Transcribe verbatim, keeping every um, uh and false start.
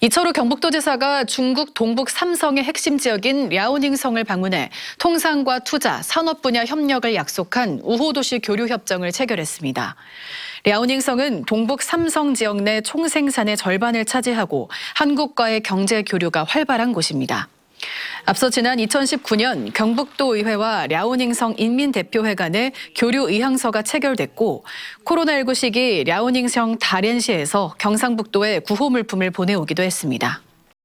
이철우 경북도지사가 중국 동북 삼성의 핵심 지역인 랴오닝성을 방문해 통상과 투자, 산업 분야 협력을 약속한 우호도시 교류 협정을 체결했습니다. 랴오닝성은 동북 삼성 지역 내 총생산의 절반을 차지하고 한국과의 경제 교류가 활발한 곳입니다. 앞서 지난 이천십구 년 경북도의회와 랴오닝성 인민대표회 간의 교류의향서가 체결됐고 코로나 십구 시기 랴오닝성 다롄시에서 경상북도에 구호물품을 보내오기도 했습니다.